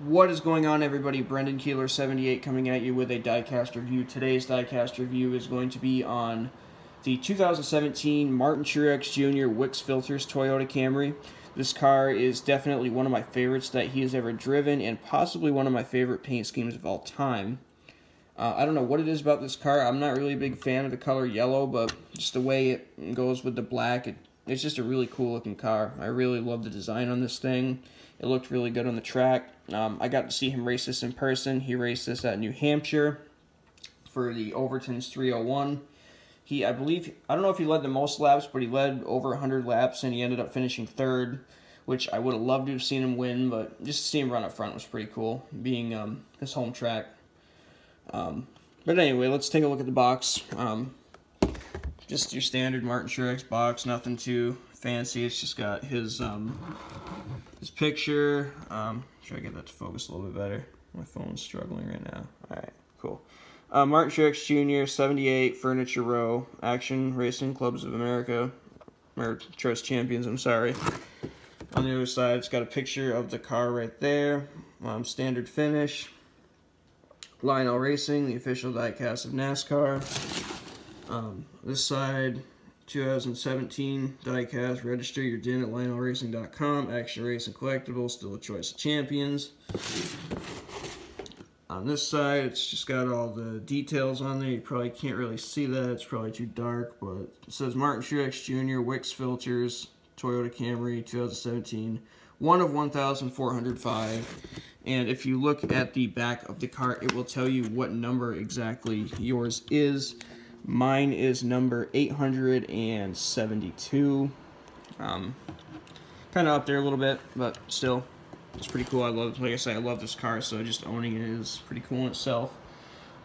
What is going on, everybody? Brendan Keeler 78 coming at you with a diecast review. Today's diecast review is going to be on the 2017 Martin Truex Jr. Wix Filters Toyota Camry. This car is definitely one of my favorites that he has ever driven, and possibly one of my favorite paint schemes of all time. I don't know what it is about this car. I'm not really a big fan of the color yellow, but just the way it goes with the black, it's just a really cool looking car. I really love the design on this thing. It looked really good on the track. I got to see him race this in person. He raced this at New Hampshire for the Overton's 301. I believe, I don't know if he led the most laps, but he led over 100 laps, and he ended up finishing third, which I would have loved to have seen him win, but just to see him run up front was pretty cool, being his home track. But anyway, let's take a look at the box. Just your standard Martin Truex box, nothing too fancy. It's just got his picture. Try to get that to focus a little bit better. My phone's struggling right now. All right, cool. Martin Truex Jr., 78, Furniture Row, Action Racing Clubs of America, or Truex Champions, I'm sorry. On the other side, it's got a picture of the car right there. Standard finish. Lionel Racing, the official diecast of NASCAR. This side, 2017 diecast. Register your din at LionelRacing.com. Action Racing Collectibles, still a choice of champions. On this side, it's just got all the details on there. You probably can't really see that, it's probably too dark, but it says Martin Truex Jr. Wix Filters Toyota Camry 2017, 1 of 1,405. And if you look at the back of the car, it will tell you what number exactly yours is. Mine is number 872. Kind of up there a little bit, but still, it's pretty cool. I love, like I said, I love this car, so just owning it is pretty cool in itself.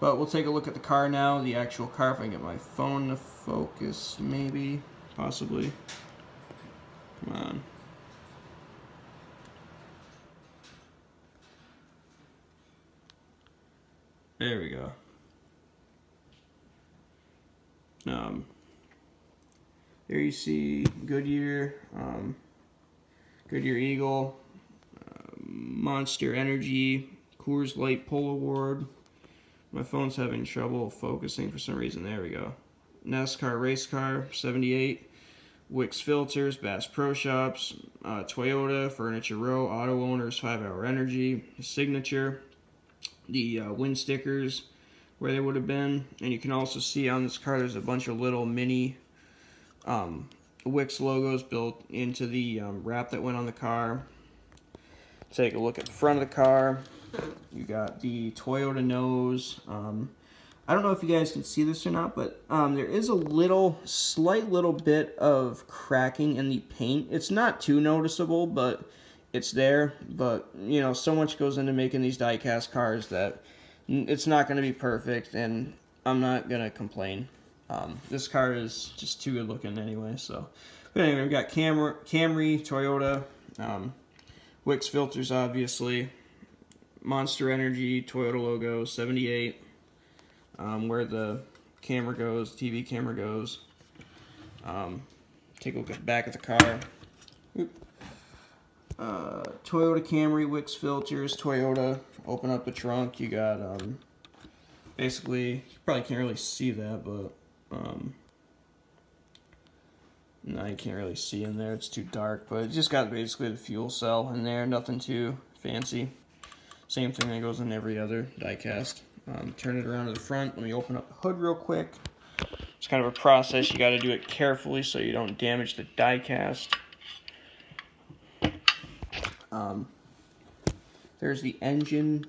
But we'll take a look at the car now, the actual car, if I can get my phone to focus, maybe, possibly. Come on. There we go. There you see Goodyear, Goodyear Eagle, Monster Energy, Coors Light Pole Award. My phone's having trouble focusing for some reason. There we go. NASCAR Race Car, 78, Wix Filters, Bass Pro Shops, Toyota, Furniture Row, Auto Owners, 5 Hour Energy, Signature, the wind stickers, where they would have been. And you can also see on this car there's a bunch of little mini Wix logos built into the wrap that went on the car. Take a look at the front of the car. You got the Toyota nose. I don't know if you guys can see this or not, but there is a slight little bit of cracking in the paint. It's not too noticeable, but it's there. But you know, so much goes into making these diecast cars that it's not going to be perfect, and I'm not going to complain. This car is just too good looking anyway, so. But anyway, we've got Camry, Toyota, Wix Filters, obviously, Monster Energy, Toyota logo, 78, where the camera goes, TV camera goes. Take a look at the back of the car. Oop. Toyota Camry, Wix Filters, Toyota. Open up the trunk, you got basically, you probably can't really see that, but no, you can't really see in there, it's too dark, but it's just got basically the fuel cell in there, nothing too fancy. Same thing that goes in every other diecast. Turn it around to the front. Let me open up the hood real quick. It's kind of a process, you got to do it carefully so you don't damage the diecast. There's the engine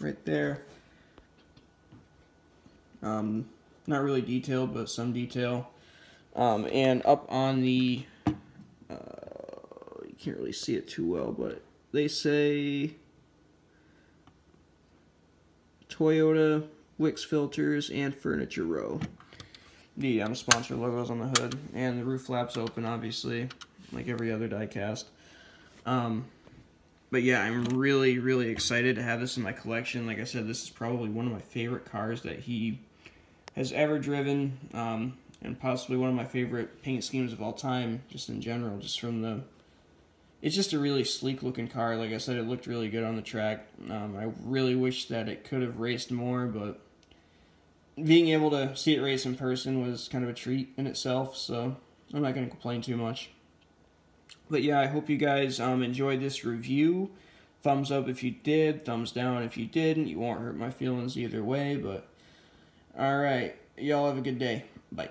right there. Not really detailed, but some detail. And up on the, you can't really see it too well, but they say Toyota, Wix Filters, and Furniture Row. The sponsor logos on the hood, and the roof flaps open, obviously, like every other diecast. But yeah, I'm really, really excited to have this in my collection. Like I said, this is probably one of my favorite cars that he has ever driven, and possibly one of my favorite paint schemes of all time, just in general, just from the It's just a really sleek looking car. Like I said, it looked really good on the track. I really wish that it could have raced more, but being able to see it race in person was kind of a treat in itself, so I'm not going to complain too much. But yeah, I hope you guys enjoyed this review. Thumbs up if you did, thumbs down if you didn't. You won't hurt my feelings either way, but alright, y'all have a good day. Bye.